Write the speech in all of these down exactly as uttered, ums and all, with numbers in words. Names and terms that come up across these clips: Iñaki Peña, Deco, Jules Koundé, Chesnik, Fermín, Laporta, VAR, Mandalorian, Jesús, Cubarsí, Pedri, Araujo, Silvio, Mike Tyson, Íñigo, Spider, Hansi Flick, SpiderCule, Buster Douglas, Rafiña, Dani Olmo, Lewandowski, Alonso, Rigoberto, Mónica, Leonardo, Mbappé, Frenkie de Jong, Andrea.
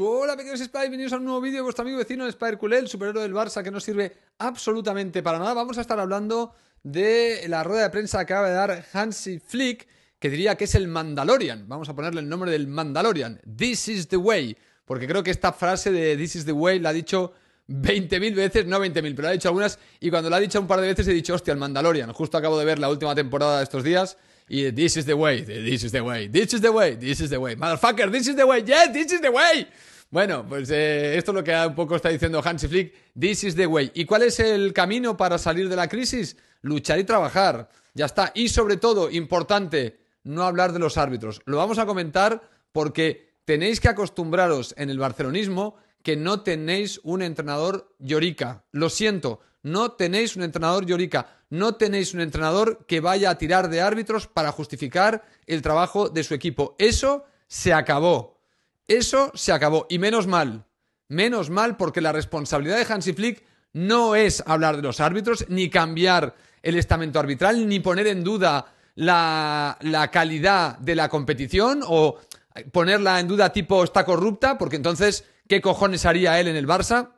Hola pequeños Spiders, bienvenidos a un nuevo vídeo de vuestro amigo vecino SpiderCule, el superhéroe del Barça que no sirve absolutamente para nada. Vamos a estar hablando de la rueda de prensa que acaba de dar Hansi Flick, que diría que es el Mandalorian. Vamos a ponerle el nombre del Mandalorian, This is the way, porque creo que esta frase de This is the way la ha dicho veinte mil veces, no veinte mil, pero la ha dicho algunas, y cuando la ha dicho un par de veces he dicho, hostia, el Mandalorian. Justo acabo de ver la última temporada de estos días. Y this is the way, this is the way, this is the way, this is the way, motherfucker, this is the way, yes, this is the way. Bueno, pues eh, esto es lo que un poco está diciendo Hansi Flick, this is the way. ¿Y cuál es el camino para salir de la crisis? Luchar y trabajar, ya está. Y sobre todo, importante, no hablar de los árbitros. Lo vamos a comentar porque tenéis que acostumbraros en el barcelonismo que no tenéis un entrenador llorica. Lo siento, no tenéis un entrenador llorica. No tenéis un entrenador que vaya a tirar de árbitros para justificar el trabajo de su equipo. Eso se acabó. Eso se acabó. Y menos mal. Menos mal, porque la responsabilidad de Hansi Flick no es hablar de los árbitros, ni cambiar el estamento arbitral, ni poner en duda la, la calidad de la competición o ponerla en duda tipo está corrupta, porque entonces, ¿qué cojones haría él en el Barça?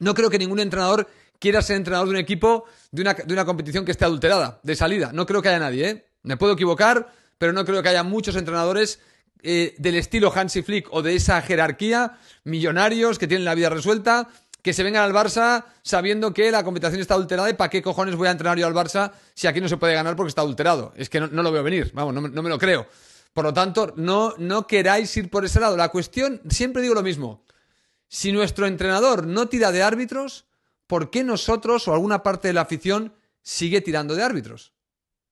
No creo que ningún entrenador quiera ser entrenador de un equipo de una, de una competición que esté adulterada, de salida. No creo que haya nadie, ¿eh? Me puedo equivocar, pero no creo que haya muchos entrenadores eh, del estilo Hansi Flick o de esa jerarquía, millonarios que tienen la vida resuelta, que se vengan al Barça sabiendo que la competición está adulterada y para qué cojones voy a entrenar yo al Barça si aquí no se puede ganar porque está adulterado. Es que no, no lo veo venir, vamos, no, no me lo creo. Por lo tanto, no, no queráis ir por ese lado. La cuestión, siempre digo lo mismo, si nuestro entrenador no tira de árbitros, ¿por qué nosotros o alguna parte de la afición sigue tirando de árbitros?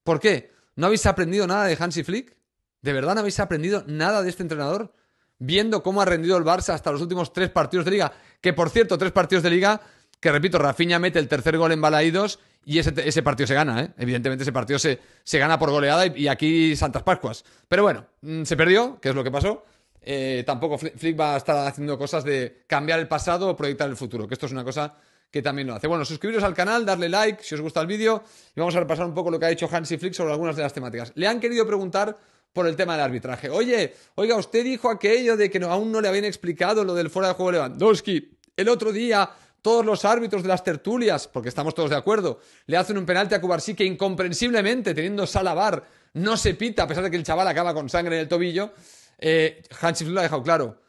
¿Por qué? ¿No habéis aprendido nada de Hansi Flick? ¿De verdad no habéis aprendido nada de este entrenador? Viendo cómo ha rendido el Barça hasta los últimos tres partidos de Liga. Que, por cierto, tres partidos de Liga, que repito, Rafiña mete el tercer gol en Balaídos y ese, ese partido se gana, ¿eh? Evidentemente ese partido se, se gana por goleada y, y aquí Santas Pascuas. Pero bueno, se perdió, que es lo que pasó. Eh, tampoco Flick va a estar haciendo cosas de cambiar el pasado o proyectar el futuro, que esto es una cosa que también lo hace. Bueno, suscribiros al canal, darle like si os gusta el vídeo y vamos a repasar un poco lo que ha dicho Hansi Flick sobre algunas de las temáticas. Le han querido preguntar por el tema del arbitraje. Oye, oiga, usted dijo aquello de que no, aún no le habían explicado lo del fuera de juego de Lewandowski. El otro día, todos los árbitros de las tertulias, porque estamos todos de acuerdo, le hacen un penalti a Cubarsí que incomprensiblemente, teniendo sala V A R, no se pita, a pesar de que el chaval acaba con sangre en el tobillo. Eh, Hansi Flick lo ha dejado claro.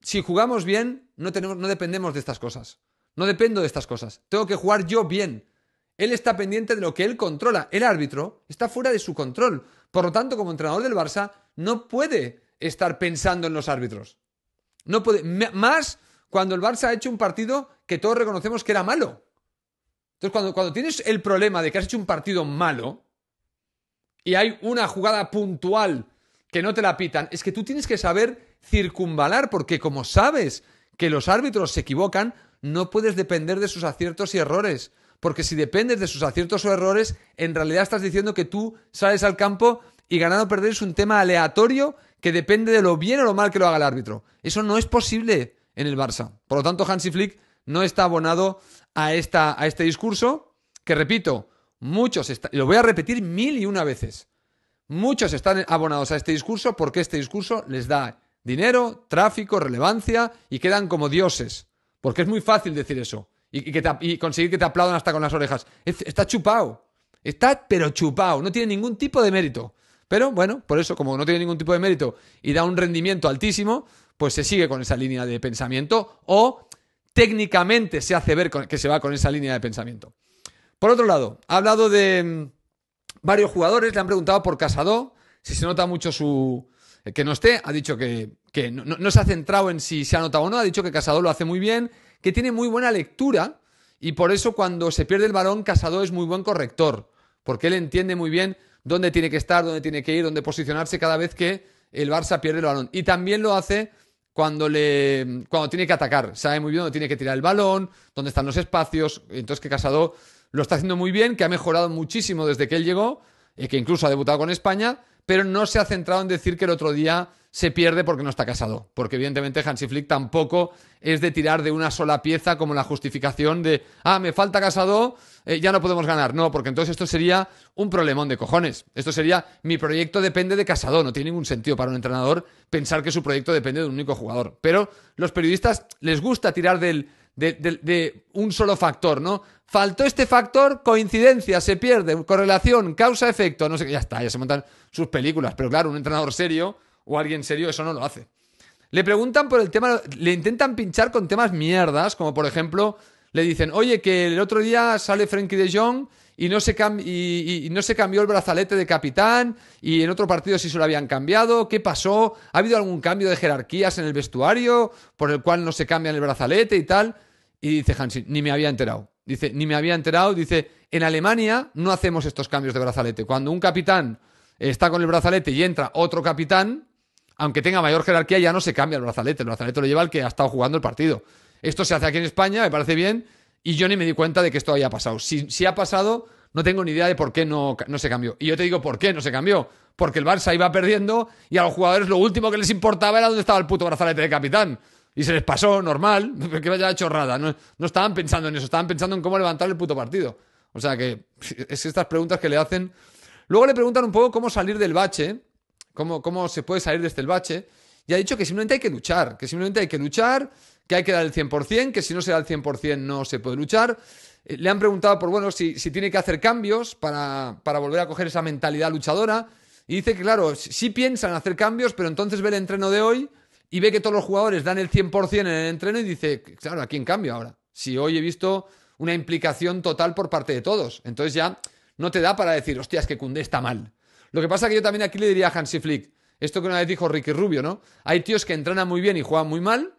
Si jugamos bien, no, tenemos, no dependemos de estas cosas. No dependo de estas cosas. Tengo que jugar yo bien. Él está pendiente de lo que él controla. El árbitro está fuera de su control. Por lo tanto, como entrenador del Barça, no puede estar pensando en los árbitros. No puede. Más cuando el Barça ha hecho un partido que todos reconocemos que era malo. Entonces, cuando, cuando tienes el problema de que has hecho un partido malo y hay una jugada puntual que no te la pitan, es que tú tienes que saber circunvalar, porque como sabes que los árbitros se equivocan, no puedes depender de sus aciertos y errores, porque si dependes de sus aciertos o errores, en realidad estás diciendo que tú sales al campo y ganar o perder es un tema aleatorio que depende de lo bien o lo mal que lo haga el árbitro. Eso no es posible en el Barça. Por lo tanto, Hansi Flick no está abonado a, esta, a este discurso, que repito, muchos, está, lo voy a repetir mil y una veces, muchos están abonados a este discurso porque este discurso les da dinero, tráfico, relevancia y quedan como dioses. Porque es muy fácil decir eso y, y, que te, y conseguir que te aplaudan hasta con las orejas. Es, está chupado. Está pero chupado. No tiene ningún tipo de mérito. Pero bueno, por eso, como no tiene ningún tipo de mérito y da un rendimiento altísimo, pues se sigue con esa línea de pensamiento o técnicamente se hace ver con, que se va con esa línea de pensamiento. Por otro lado, ha hablado de mmm, varios jugadores. Le han preguntado por Casado, si se nota mucho su... que no esté, ha dicho que, que no, no, no se ha centrado en si se ha notado o no, ha dicho que Casado lo hace muy bien, que tiene muy buena lectura y por eso cuando se pierde el balón Casado es muy buen corrector, porque él entiende muy bien dónde tiene que estar, dónde tiene que ir, dónde posicionarse cada vez que el Barça pierde el balón. Y también lo hace cuando, le, cuando tiene que atacar, sabe muy bien dónde tiene que tirar el balón, dónde están los espacios, entonces que Casado lo está haciendo muy bien, que ha mejorado muchísimo desde que él llegó, eh, que incluso ha debutado con España, pero no se ha centrado en decir que el otro día se pierde porque no está Casado, porque evidentemente Hansi Flick tampoco es de tirar de una sola pieza como la justificación de ah, me falta Casado, eh, ya no podemos ganar. No, porque entonces esto sería un problemón de cojones. Esto sería, mi proyecto depende de Casado. No tiene ningún sentido para un entrenador pensar que su proyecto depende de un único jugador. Pero los periodistas les gusta tirar del, de, de, de un solo factor, ¿no? Faltó este factor, coincidencia, se pierde, correlación, causa-efecto, no sé qué. Ya está, ya se montan sus películas. Pero claro, un entrenador serio o alguien serio eso no lo hace. Le preguntan por el tema, le intentan pinchar con temas mierdas, como por ejemplo, le dicen, oye, que el otro día sale Frenkie de Jong y no se, cam y, y no se cambió el brazalete de capitán, y en otro partido sí se lo habían cambiado, ¿qué pasó? ¿Ha habido algún cambio de jerarquías en el vestuario por el cual no se cambian el brazalete y tal? Y dice Hansi, ni me había enterado. Dice, ni me había enterado, dice, en Alemania no hacemos estos cambios de brazalete. Cuando un capitán está con el brazalete y entra otro capitán, aunque tenga mayor jerarquía, ya no se cambia el brazalete. El brazalete lo lleva el que ha estado jugando el partido. Esto se hace aquí en España, me parece bien, y yo ni me di cuenta de que esto haya pasado. Si, si ha pasado, no tengo ni idea de por qué no, no se cambió. Y yo te digo por qué no se cambió. Porque el Barça iba perdiendo y a los jugadores lo último que les importaba era dónde estaba el puto brazalete de capitán. Y se les pasó, normal, que vaya chorrada. No, no estaban pensando en eso, estaban pensando en cómo levantar el puto partido. O sea que es estas preguntas que le hacen. Luego le preguntan un poco cómo salir del bache. Cómo, cómo se puede salir desde el bache, y ha dicho que simplemente hay que luchar, que simplemente hay que luchar, que hay que dar el cien por cien, que si no se da el cien por cien no se puede luchar. Eh, le han preguntado por, bueno, si, si tiene que hacer cambios para, para volver a coger esa mentalidad luchadora, y dice que, claro, sí, sí piensan hacer cambios, pero entonces ve el entreno de hoy y ve que todos los jugadores dan el cien por cien en el entreno y dice, claro, ¿a quién cambio ahora? Si hoy he visto una implicación total por parte de todos, entonces ya no te da para decir, hostia, es que Koundé está mal. Lo que pasa es que yo también aquí le diría a Hansi Flick, esto que una vez dijo Ricky Rubio, ¿no? Hay tíos que entrenan muy bien y juegan muy mal,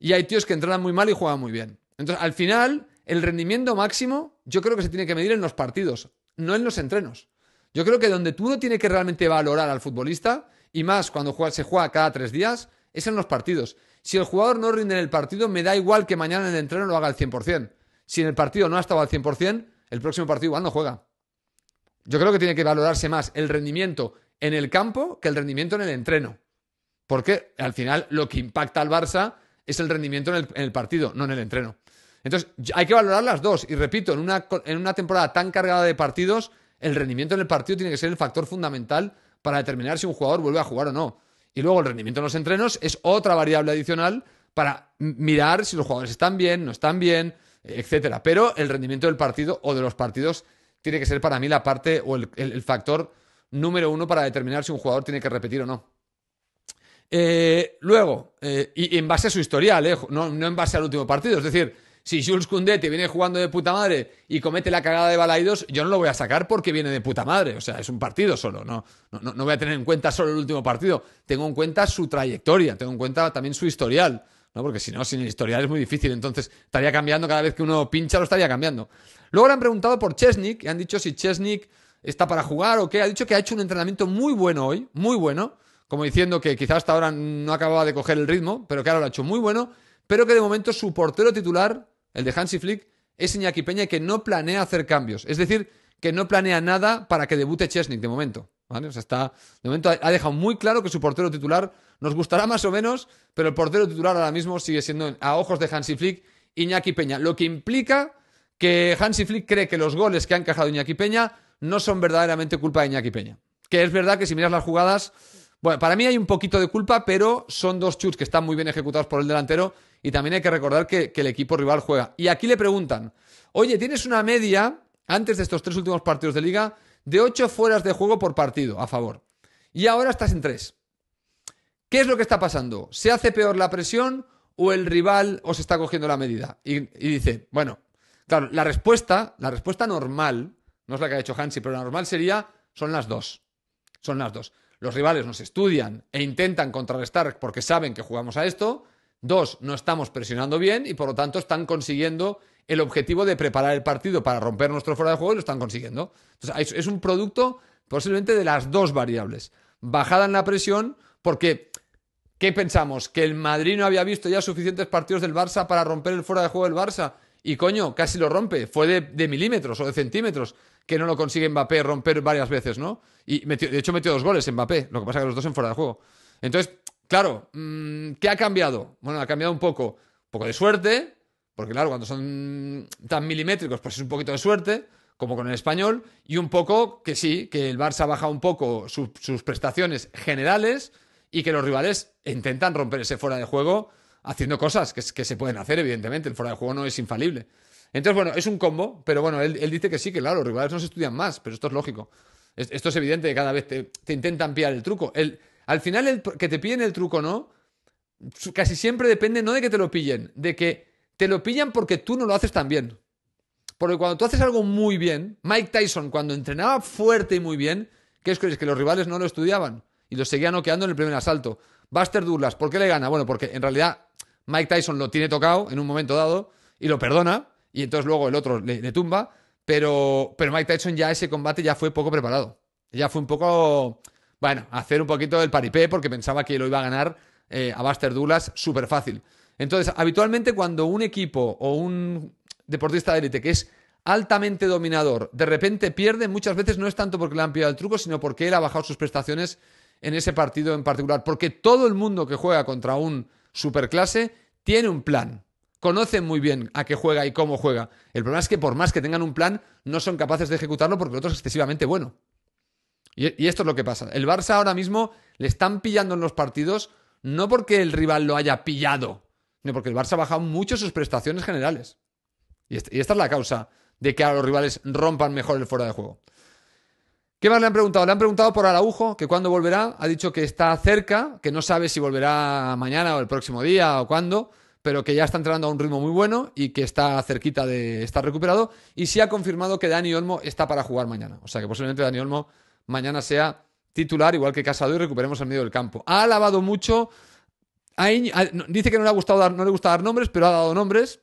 y hay tíos que entrenan muy mal y juegan muy bien. Entonces, al final, el rendimiento máximo yo creo que se tiene que medir en los partidos, no en los entrenos. Yo creo que donde tú no tienes que realmente valorar al futbolista, y más cuando juega, se juega cada tres días, es en los partidos. Si el jugador no rinde en el partido, me da igual que mañana en el entreno lo haga al cien por cien. Si en el partido no ha estado al cien por cien, el próximo partido igual no juega. Yo creo que tiene que valorarse más el rendimiento en el campo que el rendimiento en el entreno. Porque al final lo que impacta al Barça es el rendimiento en el, en el partido, no en el entreno. Entonces hay que valorar las dos. Y repito, en una, en una temporada tan cargada de partidos, el rendimiento en el partido tiene que ser el factor fundamental para determinar si un jugador vuelve a jugar o no. Y luego el rendimiento en los entrenos es otra variable adicional para mirar si los jugadores están bien, no están bien, etcétera. Pero el rendimiento del partido o de los partidos tiene que ser para mí la parte o el, el, el factor número uno para determinar si un jugador tiene que repetir o no. Eh, luego, eh, y, y en base a su historial, eh, no, no en base al último partido. Es decir, si Jules Koundé te viene jugando de puta madre y comete la cagada de Balaídos, yo no lo voy a sacar porque viene de puta madre. O sea, es un partido solo. No, no, no voy a tener en cuenta solo el último partido. Tengo en cuenta su trayectoria, tengo en cuenta también su historial, ¿no? Porque si no, sin el historial es muy difícil. Entonces estaría cambiando, cada vez que uno pincha lo estaría cambiando. Luego le han preguntado por Chesnik y han dicho si Chesnik está para jugar o qué. Ha dicho que ha hecho un entrenamiento muy bueno hoy, muy bueno, como diciendo que quizás hasta ahora no acababa de coger el ritmo, pero que ahora lo ha hecho muy bueno, pero que de momento su portero titular, el de Hansi Flick, es Iñaki Peña, y que no planea hacer cambios. Es decir, que no planea nada para que debute Chesnik de momento, ¿vale? O sea, está, de momento ha dejado muy claro que su portero titular nos gustará más o menos, pero el portero titular ahora mismo sigue siendo, a ojos de Hansi Flick, Iñaki Peña. Lo que implica que Hansi Flick cree que los goles que ha encajado Iñaki Peña no son verdaderamente culpa de Iñaki Peña. Que es verdad que si miras las jugadas, bueno, para mí hay un poquito de culpa, pero son dos chuts que están muy bien ejecutados por el delantero, y también hay que recordar que, que el equipo rival juega. Y aquí le preguntan, oye, tienes una media, antes de estos tres últimos partidos de Liga, de ocho fueras de juego por partido a favor. Y ahora estás en tres. ¿Qué es lo que está pasando? ¿Se hace peor la presión o el rival os está cogiendo la medida? Y, y dice, bueno... Claro, la respuesta, la respuesta normal, no es la que ha hecho Hansi, pero la normal sería, son las dos. Son las dos. Los rivales nos estudian e intentan contrarrestar porque saben que jugamos a esto. Dos, no estamos presionando bien y por lo tanto están consiguiendo el objetivo de preparar el partido para romper nuestro fuera de juego, y lo están consiguiendo. Entonces es un producto posiblemente de las dos variables. Bajada en la presión porque, ¿qué pensamos? ¿Que el Madrid no había visto ya suficientes partidos del Barça para romper el fuera de juego del Barça? Y coño, casi lo rompe, fue de, de milímetros o de centímetros. que no lo consigue Mbappé romper varias veces, ¿no? Y metió, de hecho metió dos goles Mbappé, lo que pasa que los dos en fuera de juego. Entonces, claro, ¿qué ha cambiado? Bueno, ha cambiado un poco, un poco de suerte, porque claro, cuando son tan milimétricos, pues es un poquito de suerte, como con el español, y un poco que sí, que el Barça baja un poco su, sus prestaciones generales y que los rivales intentan romper ese fuera de juego haciendo cosas que, que se pueden hacer, evidentemente. El fuera de juego no es infalible. Entonces, bueno, es un combo, pero bueno, él, él dice que sí, que claro, los rivales no se estudian más, pero esto es lógico. Es, esto es evidente, que cada vez te, te intentan pillar el truco. El, al final, el, que te pillen el truco, ¿no? Casi siempre depende no de que te lo pillen, de que te lo pillan porque tú no lo haces tan bien. Porque cuando tú haces algo muy bien, Mike Tyson, cuando entrenaba fuerte y muy bien, ¿qué es que los rivales no lo estudiaban? Y los seguían noqueando en el primer asalto. Buster Douglas, ¿por qué le gana? Bueno, porque en realidad Mike Tyson lo tiene tocado en un momento dado y lo perdona, y entonces luego el otro le, le tumba, pero, pero Mike Tyson ya ese combate ya fue poco preparado. Ya fue un poco, bueno, hacer un poquito el paripé porque pensaba que lo iba a ganar eh, a Buster Douglas súper fácil. Entonces, habitualmente cuando un equipo o un deportista de élite que es altamente dominador de repente pierde, muchas veces no es tanto porque le han pillado el truco, sino porque él ha bajado sus prestaciones en ese partido en particular. Porque todo el mundo que juega contra un superclase tiene un plan. Conocen muy bien a qué juega y cómo juega. El problema es que por más que tengan un plan, no son capaces de ejecutarlo porque el otro es excesivamente bueno. Y, y esto es lo que pasa. El Barça ahora mismo le están pillando en los partidos, no porque el rival lo haya pillado, sino porque el Barça ha bajado mucho sus prestaciones generales. Y, este, y esta es la causa de que ahora los rivales rompan mejor el fuera de juego. ¿Qué más le han preguntado? Le han preguntado por Araujo, que cuándo volverá. Ha dicho que está cerca, que no sabe si volverá mañana o el próximo día o cuándo, pero que ya está entrenando a un ritmo muy bueno y que está cerquita de estar recuperado. Y sí ha confirmado que Dani Olmo está para jugar mañana. O sea que posiblemente Dani Olmo mañana sea titular, igual que Casado, y recuperemos el medio del campo. Ha alabado mucho. A Iñ... Dice que no le ha gustado dar, no le gusta dar nombres, pero ha dado nombres.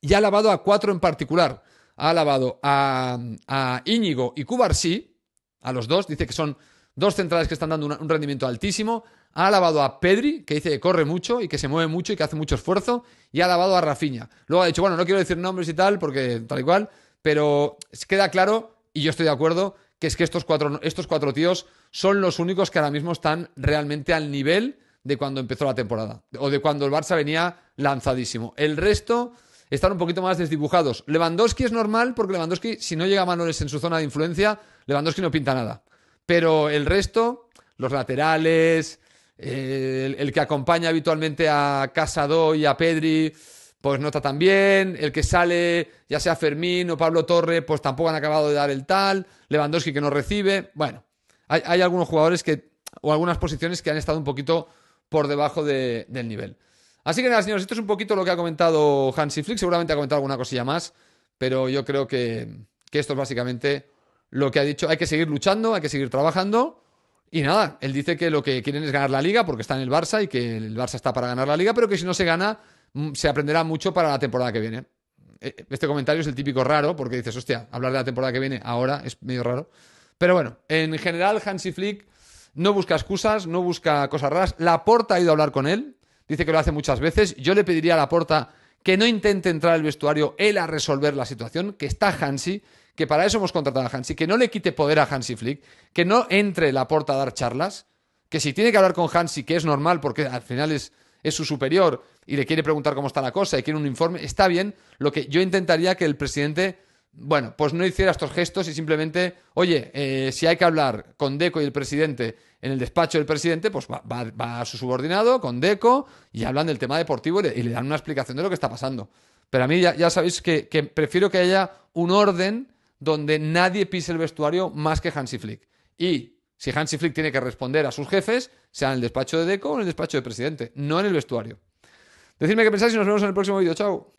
Y ha alabado a cuatro en particular. Ha alabado a, a Íñigo y Cubarsí, a los dos. Dice que son dos centrales que están dando un rendimiento altísimo. Ha alabado a Pedri, que dice que corre mucho y que se mueve mucho y que hace mucho esfuerzo. Y ha alabado a Rafiña. Luego ha dicho, bueno, no quiero decir nombres y tal, porque tal y cual. Pero queda claro, y yo estoy de acuerdo, que es que estos cuatro, estos cuatro tíos son los únicos que ahora mismo están realmente al nivel de cuando empezó la temporada. O de cuando el Barça venía lanzadísimo. El resto están un poquito más desdibujados. Lewandowski es normal, porque Lewandowski, si no llega a Manoles en su zona de influencia, Lewandowski no pinta nada. Pero el resto, los laterales, el, el que acompaña habitualmente a Casado y a Pedri, pues no está tan bien. El que sale, ya sea Fermín o Pablo Torre, pues tampoco han acabado de dar el tal. Lewandowski que no recibe. Bueno, hay, hay algunos jugadores que, o algunas posiciones que han estado un poquito por debajo de, del nivel. Así que nada, señores, esto es un poquito lo que ha comentado Hansi Flick. Seguramente ha comentado alguna cosilla más, pero yo creo que, que esto es básicamente lo que ha dicho. Hay que seguir luchando, hay que seguir trabajando. Y nada, él dice que lo que quieren es ganar la Liga porque está en el Barça y que el Barça está para ganar la Liga, pero que si no se gana, se aprenderá mucho para la temporada que viene. Este comentario es el típico raro porque dices, hostia, hablar de la temporada que viene ahora es medio raro. Pero bueno, en general Hansi Flick no busca excusas, no busca cosas raras. Laporta ha ido a hablar con él, dice que lo hace muchas veces. Yo le pediría a Laporta que no intente entrar al vestuario él a resolver la situación, que está Hansi, que para eso hemos contratado a Hansi, que no le quite poder a Hansi Flick, que no entre Laporta a dar charlas, que si tiene que hablar con Hansi, que es normal porque al final es, es su superior y le quiere preguntar cómo está la cosa y quiere un informe, está bien. Lo que yo intentaría que el presidente, bueno, pues no hiciera estos gestos y simplemente, oye, eh, si hay que hablar con Deco y el presidente en el despacho del presidente, pues va, va, va a su subordinado con Deco y hablan del tema deportivo y le, y le dan una explicación de lo que está pasando. Pero a mí ya, ya sabéis que, que prefiero que haya un orden donde nadie pise el vestuario más que Hansi Flick. Y si Hansi Flick tiene que responder a sus jefes, sea en el despacho de Deco o en el despacho del presidente, no en el vestuario. Decidme qué pensáis y nos vemos en el próximo vídeo. Chao.